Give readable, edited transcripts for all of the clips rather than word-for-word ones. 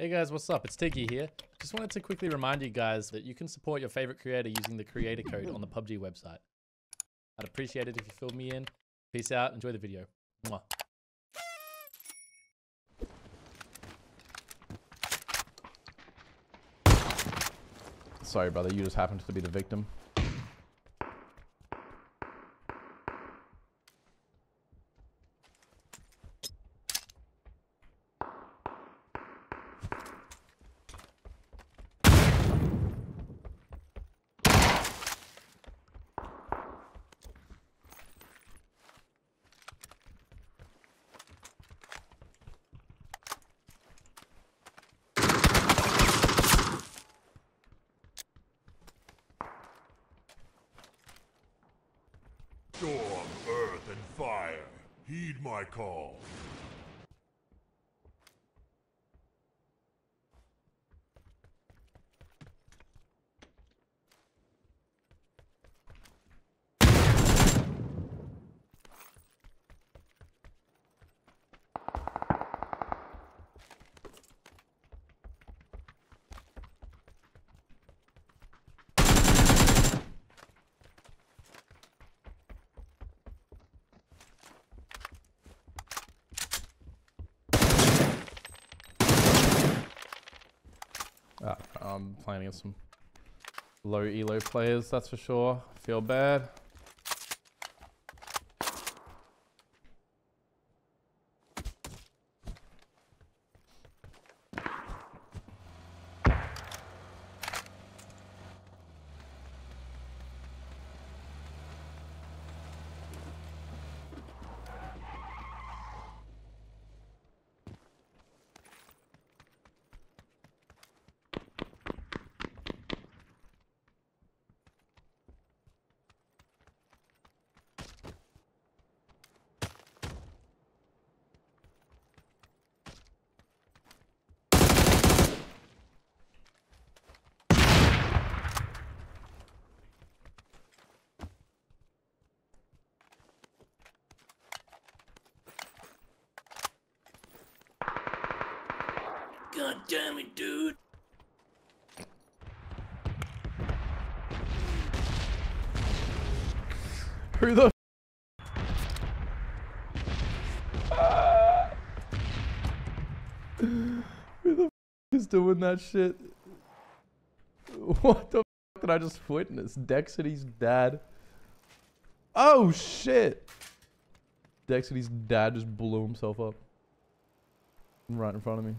Hey guys, what's up? It's Tiki here. Just wanted to quickly remind you guys that you can support your favorite creator using the creator code on the PUBG website. I'd appreciate it if you filled me in. Peace out. Enjoy the video. Mwah. Sorry, brother. You just happened to be the victim. Storm, earth, and fire, heed my call. I'm playing against some low elo players, that's for sure. I feel bad. God damn it, dude. Who the who the is doing that shit? What the did I just witness? Dexterity's dad. Oh shit. Dexterity's dad just blew himself up right in front of me.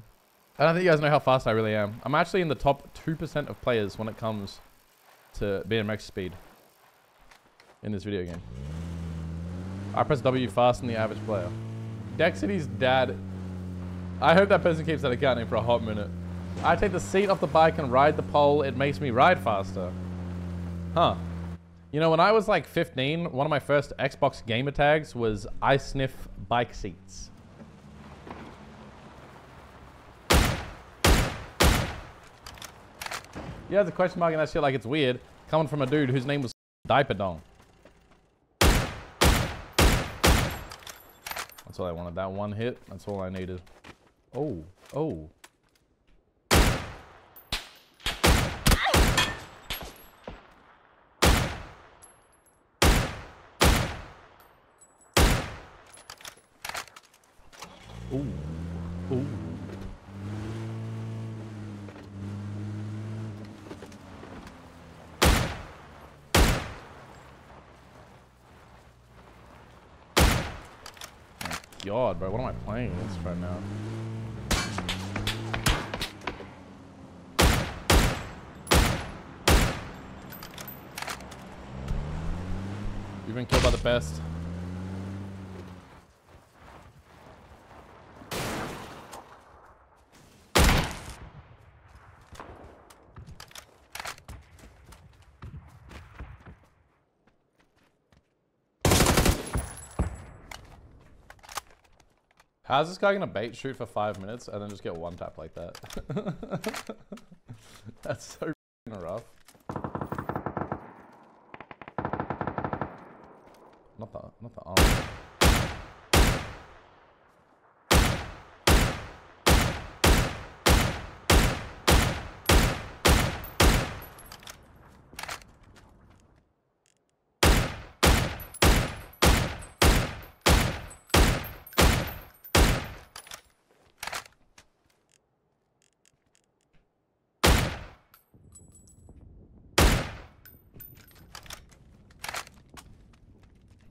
I don't think you guys know how fast I really am. I'm actually in the top 2% of players when it comes to BMX speed in this video game. I press W faster than the average player. Dexterity's dad. I hope that person keeps that account name for a hot minute. I take the seat off the bike and ride the pole. It makes me ride faster. Huh. You know, when I was like 15, one of my first Xbox gamer tags was I sniff bike seats. Yeah, the question mark and that shit like it's weird. Coming from a dude whose name was Diaper Dong. That's all I wanted. That one hit. That's all I needed. Oh. Oh. Ooh. Ooh. God, bro, what am I playing against right now? You've been killed by the best. How's this guy gonna bait shoot for 5 minutes and then just get one tap like that? That's so rough. Not the arm.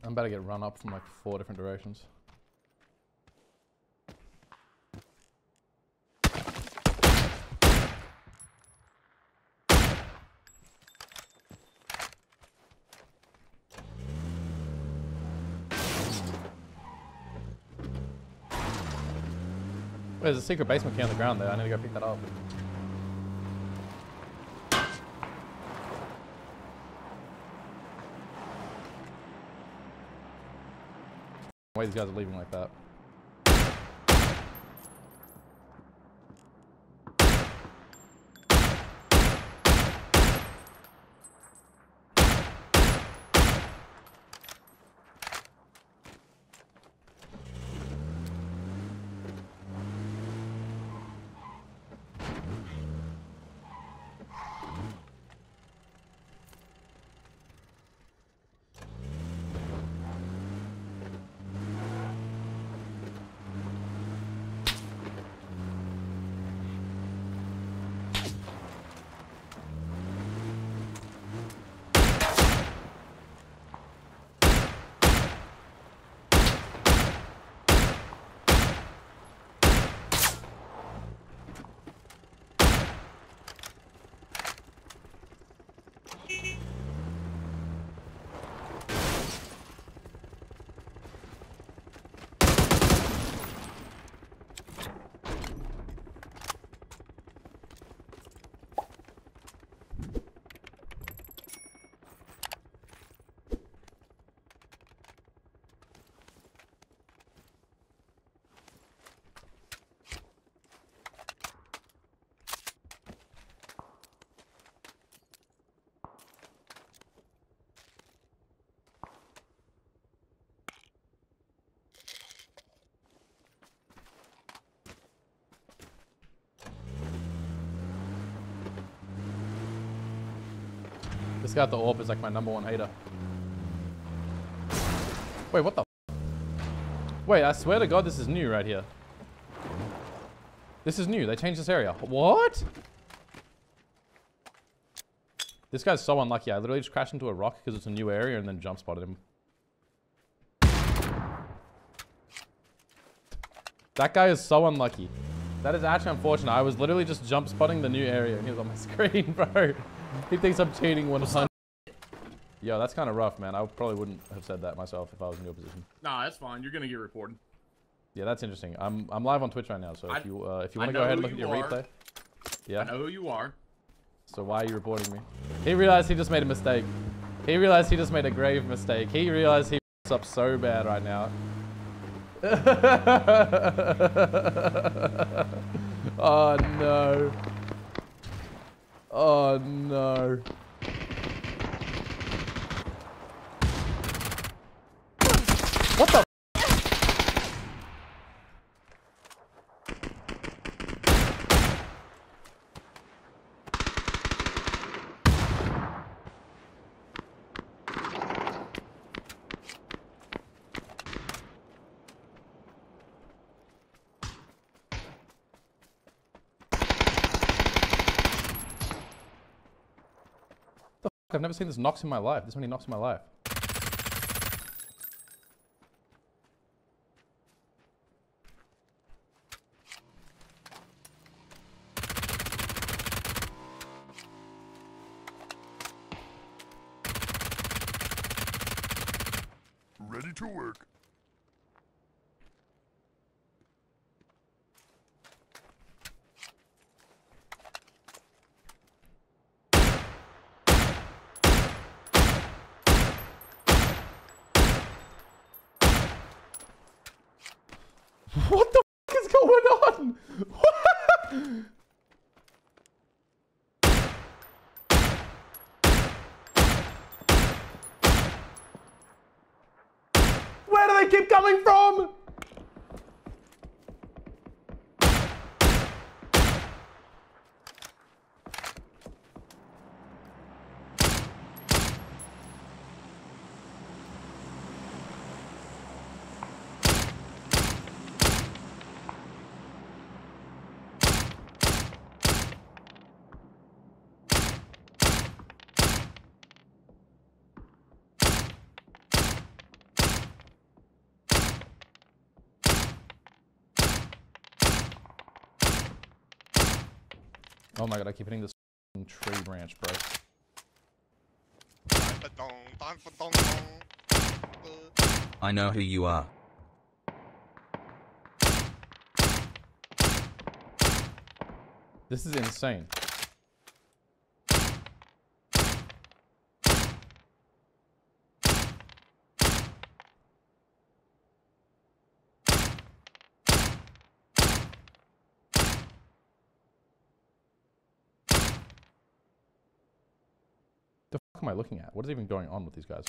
I'm about to get run up from like 4 different directions. There's a secret basement key on the ground there. I need to go pick that up. Why these guys are leaving like that? This guy at the AWP is like my #1 hater. Wait, what the f? Wait, I swear to God, this is new right here. This is new. They changed this area. What? This guy's so unlucky. I literally just crashed into a rock because it's a new area and then jump spotted him. That guy is so unlucky. That is actually unfortunate. I was literally just jump spotting the new area and he was on my screen, bro. He thinks I'm cheating 100. Yo, that's kind of rough, man. I probably wouldn't have said that myself if I was in your position. Nah, that's fine. You're gonna get reported. Yeah, that's interesting. I'm live on Twitch right now, so if you want to go ahead and look at your replay. Yeah. I know who you are. So why are you reporting me? He realized he just made a mistake. He realized he just made a grave mistake. He realized he f***s up so bad right now. Oh no. Oh no. What the f? I've never seen this knocks in my life. This many knocks in my life. Ready to work. What the f is going on? Where do they keep coming from? Oh my god, I keep hitting this tree branch, bro. I know who you are. This is insane. The fuck am I looking at? What is even going on with these guys?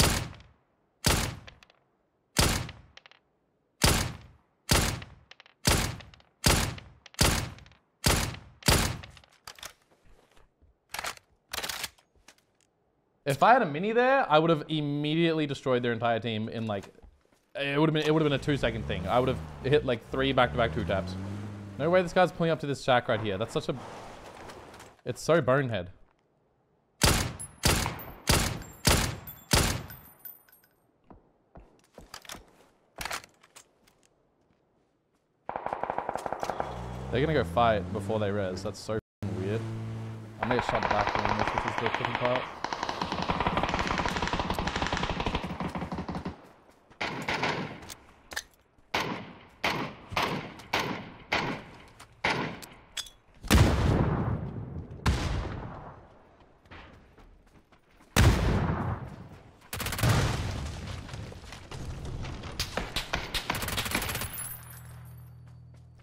If I had a mini there, I would have immediately destroyed their entire team in like, it would have been a 2-second thing. I would have hit like 3 back-to-back 2-taps. No way this guy's pulling up to this shack right here. That's such a, it's so bonehead. They're gonna go fight before they res. That's so weird. I'm gonna get shot back in this, which is the fucking part.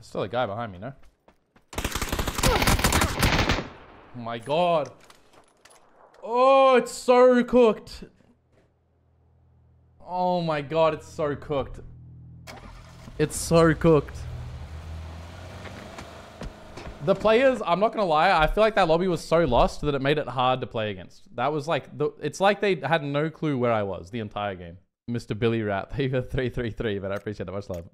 Still a guy behind me, no? Oh my god. Oh, it's so cooked. Oh my god, it's so cooked. It's so cooked. The players, I'm not gonna lie, I feel like that lobby was so lost that it made it hard to play against. That was like, it's like they had no clue where I was the entire game. Mr. Billy Rat, thank you for 333, but I appreciate that, much love.